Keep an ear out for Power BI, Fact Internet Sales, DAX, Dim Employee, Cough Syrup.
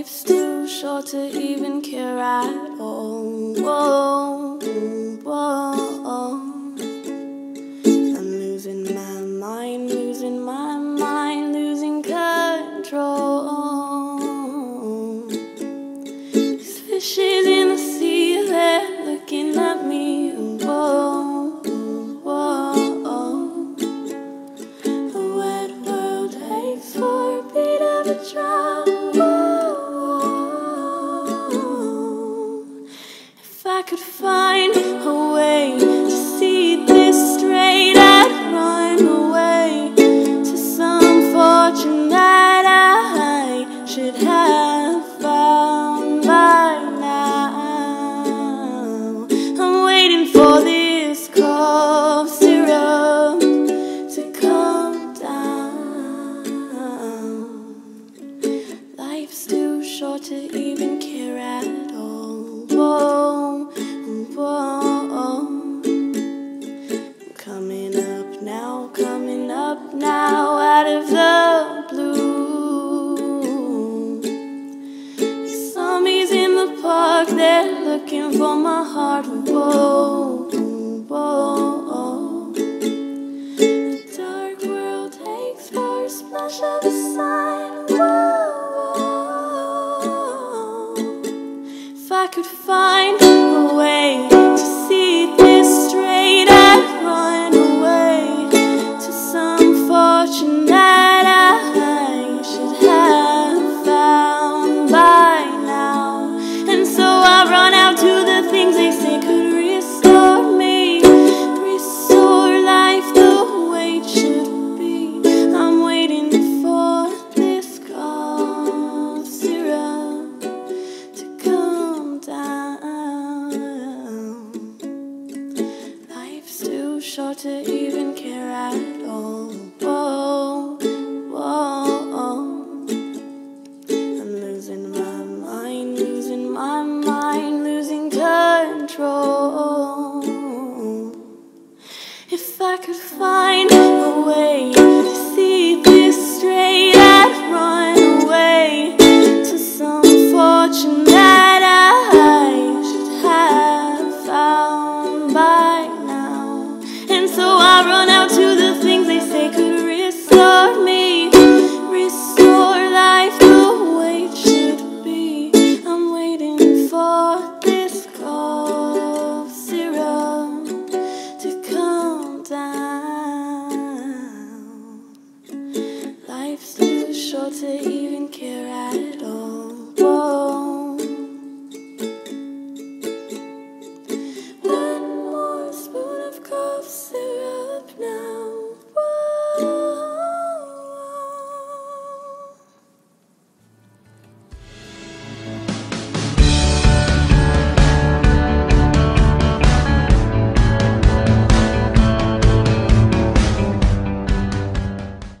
life's too short to even care at all. Whoa, whoa. I'm losing my mind, losing control. These fishes in the sea, they're looking at me. Whoa, whoa. The wet world aches for a bit of a drop. I could find a way to see this straight, I'd run away to some fortune that I should have found by now. I'm waiting for this cough syrup to come down. Life's too short to even care at all. Whoa. Coming up now out of the blue. These zombies in the park, they're looking for my heart. Whoa, whoa. The dark world takes for a splash of the sun. Whoa, whoa. If I could find a way to see this straight, I'd run short to even care at all. Whoa, whoa. I'm losing my mind, losing control. If I could find a way to see this straight, I'd run away to some fortune that I should have found by now. So I run out to the things they say could restore me, restore life the way it should be. I'm waiting for this cough syrup to come down. Life's too short to even care at all.